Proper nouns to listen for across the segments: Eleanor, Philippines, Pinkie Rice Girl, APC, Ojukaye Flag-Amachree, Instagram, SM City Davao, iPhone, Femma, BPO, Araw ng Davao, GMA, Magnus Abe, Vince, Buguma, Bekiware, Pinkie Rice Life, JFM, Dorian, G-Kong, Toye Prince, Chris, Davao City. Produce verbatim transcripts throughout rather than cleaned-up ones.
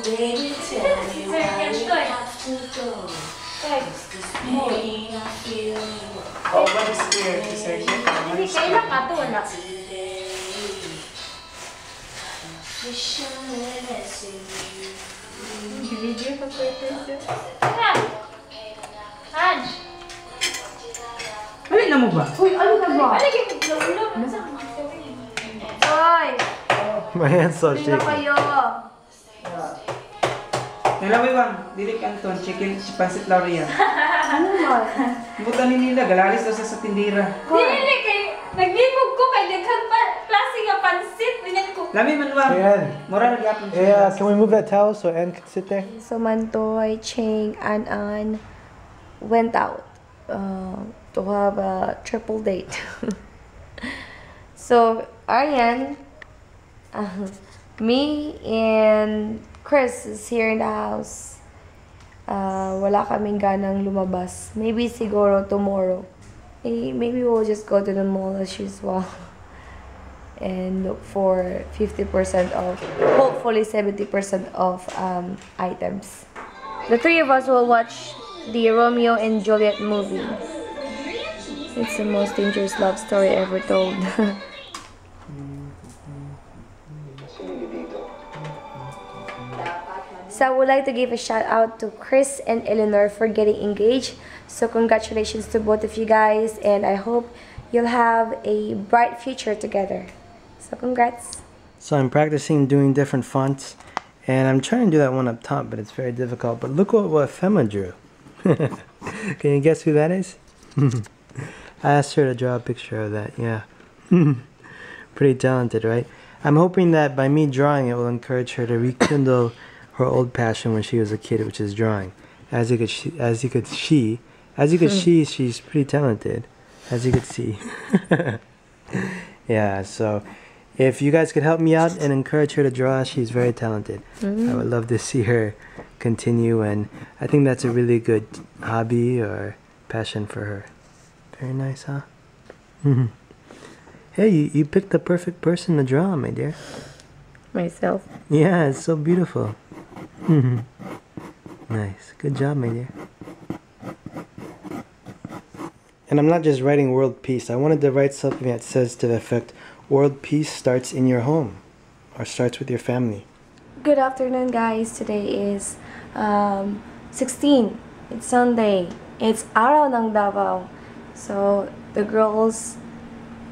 Oh, baby, tell me why you have to go. It's this pain I feel. Oh, what is spirit is here? Hindi kailang katulak. Video pa po ito. Anj! Balik na mo ba? Uy, ano ka ba? Balik yung ulam. Uy! My hands are shaking. Sino kayo? Nalawi bang, dilik Anton, chicken, pansit laurian. Ano ba? Butanin nila, galalis daw sa tindira. Dinilik eh! Naglibog ko kay Dekhan pa, klase nga pansit. Lami manuang. Moral gapon. Yeah, can we move that towel so Ann can sit there? So Mantoy, Ching, and Ann went out uh, to have a triple date. So Ariane, uh, me, and Chris is here in the house. Uh, wala kaming ganang lumabas. Maybe siguro tomorrow. Eh, maybe we'll just go to the mall as usual and look for fifty percent off, hopefully seventy percent off um, items. The three of us will watch the Romeo and Juliet movie. It's the most dangerous love story ever told. So I would like to give a shout out to Chris and Eleanor for getting engaged. So congratulations to both of you guys, and I hope you'll have a bright future together. So congrats. So I'm practicing doing different fonts, and I'm trying to do that one up top, but it's very difficult. But look what, what Femma drew. Can you guess who that is? I asked her to draw a picture of that, yeah. Pretty talented, right? I'm hoping that by me drawing it will encourage her to rekindle her old passion when she was a kid, which is drawing. As you could, she, as you could, she, as you could, she, she's pretty talented, as you could see. Yeah. So, if you guys could help me out and encourage her to draw, she's very talented. Mm-hmm. I would love to see her continue, and I think that's a really good hobby or passion for her. Very nice, huh? Mm-hmm. Hey, you, you picked the perfect person to draw, my dear. Myself. Yeah, it's so beautiful. Mm-hmm. Nice. Good job, my dear. And I'm not just writing world peace. I wanted to write something that says to the effect, world peace starts in your home, or starts with your family. Good afternoon, guys. Today is um, sixteen. It's Sunday. It's Araw ng Davao. So the girls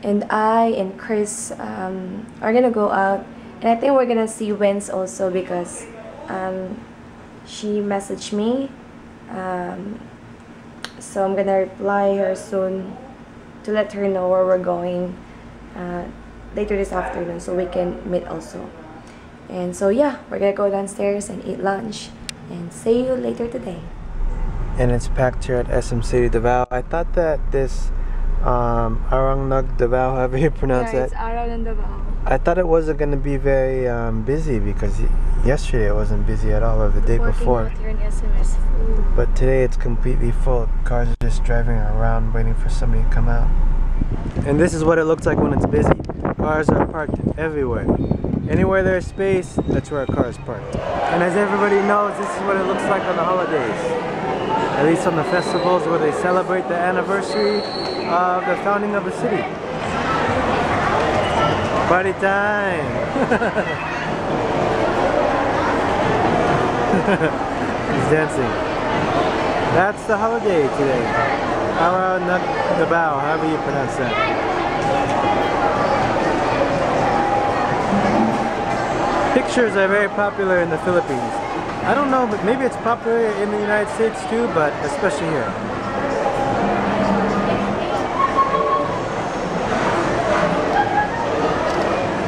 and I and Chris um, are going to go out. And I think we're going to see Vince also, because um, she messaged me, um, so I'm gonna reply her soon to let her know where we're going uh, later this afternoon, so we can meet also. And so yeah, we're gonna go downstairs and eat lunch, and see you later today. And it's packed here at S M City Davao. I thought that this um, Araw ng Davao, however you pronounce no, it's that, Araw ng Davao. I thought it wasn't gonna be very um, busy, because yesterday it wasn't busy at all, or the day before. But today it's completely full. Cars are just driving around waiting for somebody to come out. And this is what it looks like when it's busy. Cars are parked everywhere. Anywhere there's space, that's where a car is parked. And as everybody knows, this is what it looks like on the holidays. At least on the festivals where they celebrate the anniversary of the founding of the city. Party time! He's dancing. That's the holiday today. Araw ng Davao, however you pronounce that. Pictures are very popular in the Philippines. I don't know, but maybe it's popular in the United States too, but especially here.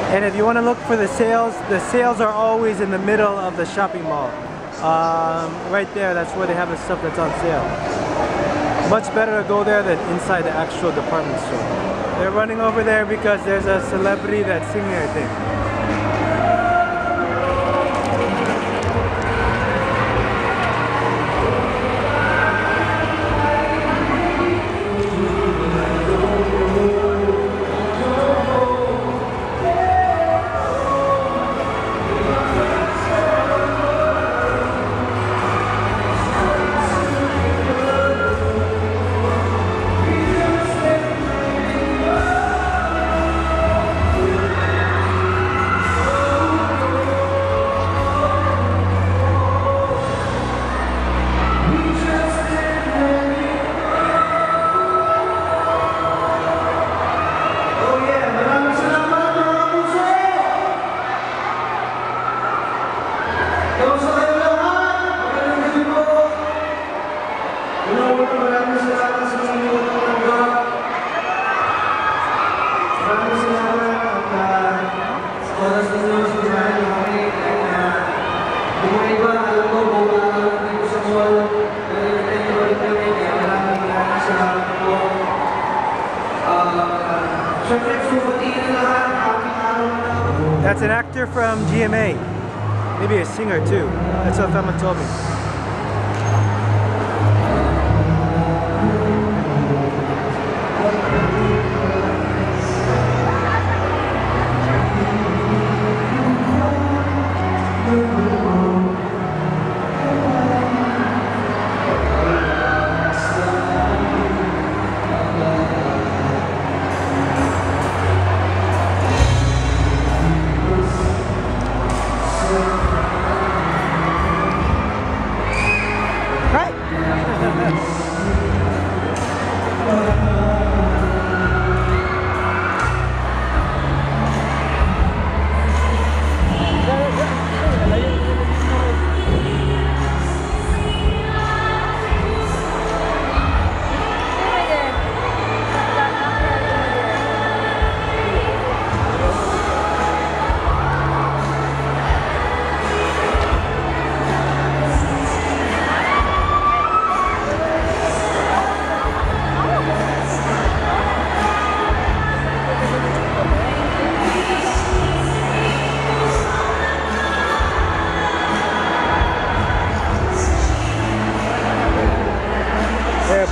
And if you want to look for the sales, the sales are always in the middle of the shopping mall. Um, right there, that's where they have the stuff that's on sale. Much better to go there than inside the actual department store. They're running over there because there's a celebrity that's singing, I think. Kamusta kayo lahat? Magandang gabi po. Una-una, maraming salamat sa mga mga tanggap. Maraming salamat at sa oras na nyo sa dyan na kami ay na yung mga iba, alam ko, kung makakalaman ko sa mall, kaya tayo ulit kami, kaya maraming maraming salamat po. Siyempre, sumatiin na lahat. That's an actor from G M A. Maybe a singer too. That's what Femma told me.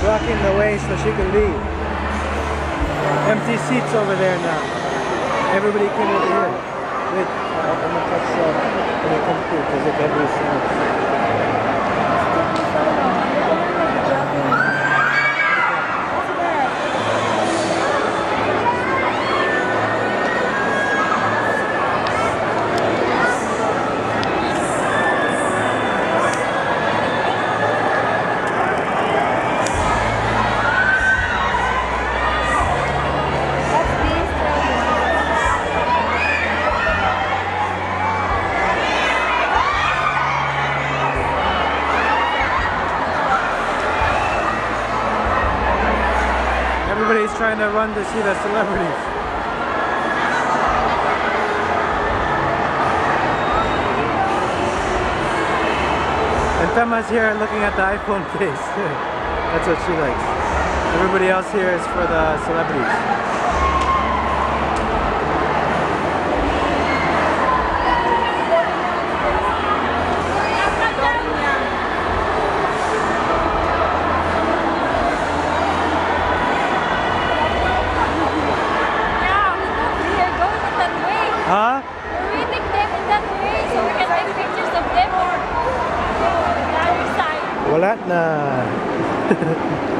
Blocking the way so she can leave. Empty seats over there now. Everybody came over here. Wait, I'm gonna touch uh, when I come through because it every trying to run to see the celebrities. And Femma's here looking at the iPhone case. That's what she likes. Everybody else here is for the celebrities.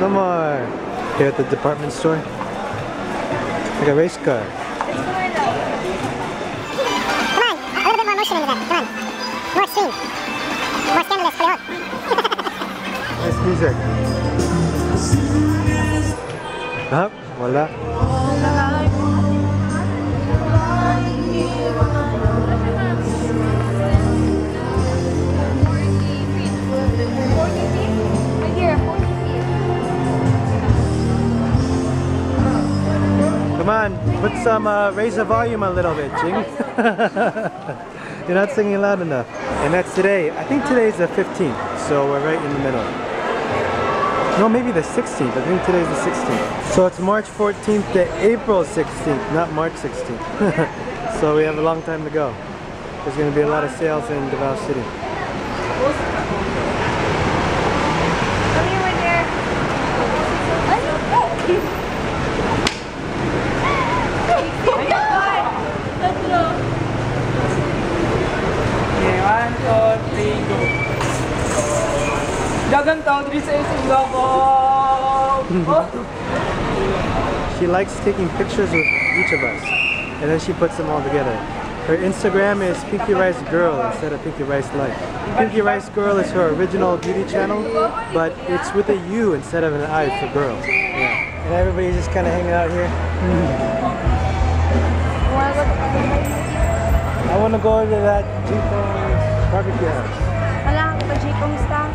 No more. Here at the department store. Like a race car. Come on, a little bit more motion into that. Come on. More extreme. More scandalous, play on. Nice music. Huh? Wala. Come on, put some, uh, raise the volume a little bit, Jing. You're not singing loud enough. And that's today. I think today's the fifteenth, so we're right in the middle. No, maybe the sixteenth. I think today's the sixteenth. So it's March fourteenth to April sixteenth, not March sixteenth. So we have a long time to go. There's going to be a lot of sales in Davao City. She likes taking pictures with each of us, and then she puts them all together. Her Instagram is Pinkie Rice Girl instead of Pinkie Rice Life. Pinkie Rice Girl is her original beauty channel, but it's with a U instead of an I for girl. Yeah. And everybody's just kind of hanging out here. I want to go to that G-Kong. Bakit yan? Wala ako pa G-Kong staff.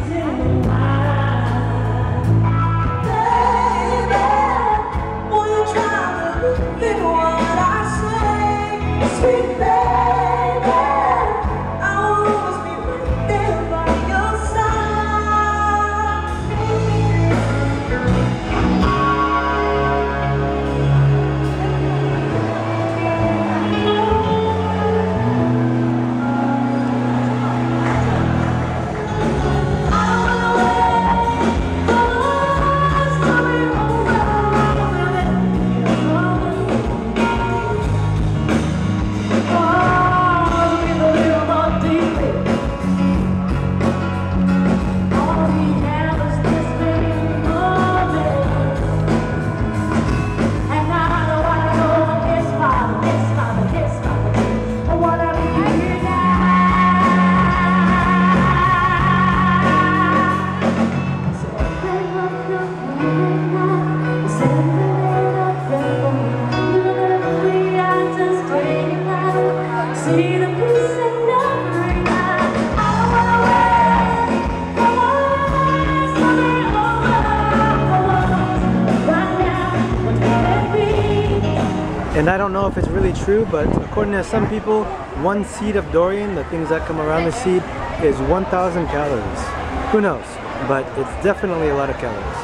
And I don't know if it's really true, but according to some people, one seed of Dorian, the things that come around the seed, is one thousand calories. Who knows? But it's definitely a lot of calories.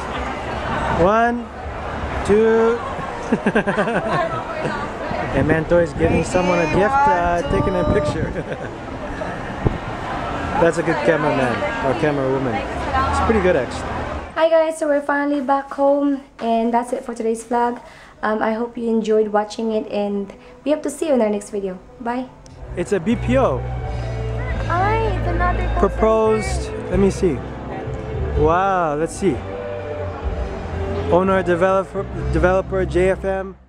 One, two... And Mantoy is giving someone a gift, uh, taking a picture. That's a good cameraman, or camera woman. It's pretty good actually. Hi guys, so we're finally back home, and that's it for today's vlog. Um, I hope you enjoyed watching it, and we hope to see you in our next video. Bye. It's a B P O. Ay, it's another proposed. Let me see. Wow, let's see. Owner, developer, developer J F M.